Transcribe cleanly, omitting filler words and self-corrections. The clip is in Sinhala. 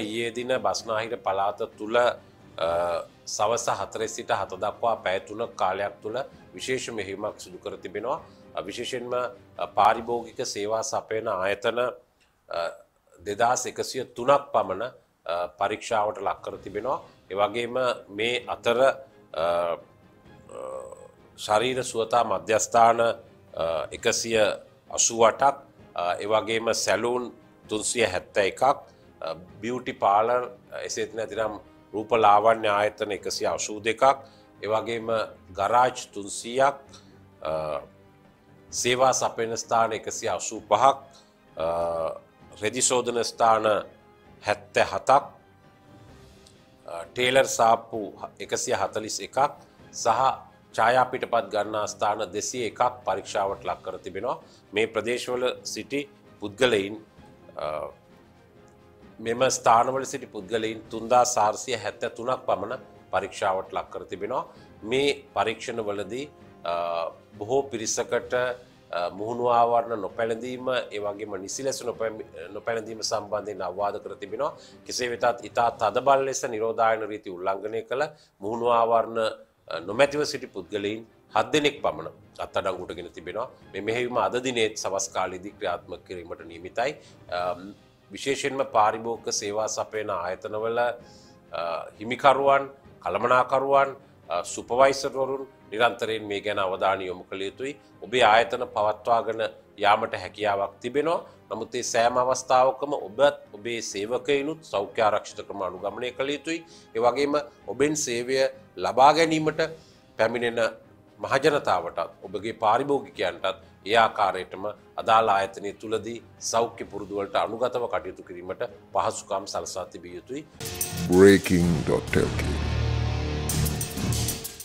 ඊයේ දින බස්නාහිර පළාත තුල සවස 4 සිට 7 දක්වා පැය 3ක කාලයක් තුල විශේෂ මෙහෙයුමක් සිදු කර තිබෙනවා. විශේෂයෙන්ම පාරිභෝගික සේවා සපයන ආයතන 2103ක් පමණ පරීක්ෂාවට ලක් කර තිබෙනවා. ඒ වගේම මේ අතර ශරීර සුවතා මධ්‍යස්ථාන 188ක්, ඒ වගේම සැලූන් 371ක්, ब्यूटी पार्लर ऐसे इतने दिन रूप लावण्य आयतन 182ක්, एवगेम गराज 300ක්, सेवा सपेन स्थान 185ක්, रेजिशोधन स्थान 77ක්, टेलर सापु 141ක් सह छायापीठपद गणना स्थान 201ක් परीक्षावट लाक कर तिबेනවා. මේ ප්‍රදේශවල සිටි පුද්ගලයන් මෙම ස්ථානවල සිටි පුද්ගලයන් 3473ක් පමණ පරීක්ෂාවට ලක් කර තිබෙනවා. මේ පරීක්ෂණවලදී බොහෝ පිරිසකට මුහුණු ආවරණ නොපැළඳීම, ඒ වගේම නිසි ලෙස නොපැළඳීම සම්බන්ධයෙන් අවවාද කර තිබෙනවා. කෙසේ වෙතත් ඊට තදබල ලෙස නිරෝධායන රීති උල්ලංඝනය කළ මුහුණු ආවරණ නොමැතිව සිටි පුද්ගලයන් 7 දිනක් පමණ අත්අඩංගුවටගෙන තිබෙනවා. මේ මෙහෙයුම අද දිනේ සවස් කාලයේදී ක්‍රියාත්මක කිරීමට නියමිතයි. විශේෂයෙන්ම පාරිභෝගික සේවා සපයන ආයතනවල හිමිකරුවන්, කළමනාකරුවන්, සුපර්වයිසර්වරුන් නිරන්තරයෙන් මේ ගැන අවධානය යොමු කළ යුතුයි. ඔබේ ආයතන පවත්වාගෙන යාමට හැකියාවක් තිබෙනවා. නමුත් මේ සෑම අවස්ථාවකම ඔබත් ඔබේ සේවකයනුත් සෞඛ්‍ය ආරක්ෂිත ක්‍රම අනුගමනය කළ යුතුයි. ඒ වගේම ඔබෙන් සේවය ලබා ගැනීමට පැමිණෙන මහජනතාවටත් ඔබගේ පාරිභෝගිකයන්ටත් ඒ ආකාරයටම අදාළ ආයතනය තුලදී සෞඛ්‍ය පුරුදු වලට අනුගතව කටයුතු කිරීමට පහසුකම් සලසා තිබිය යුතුයි. breaking.lk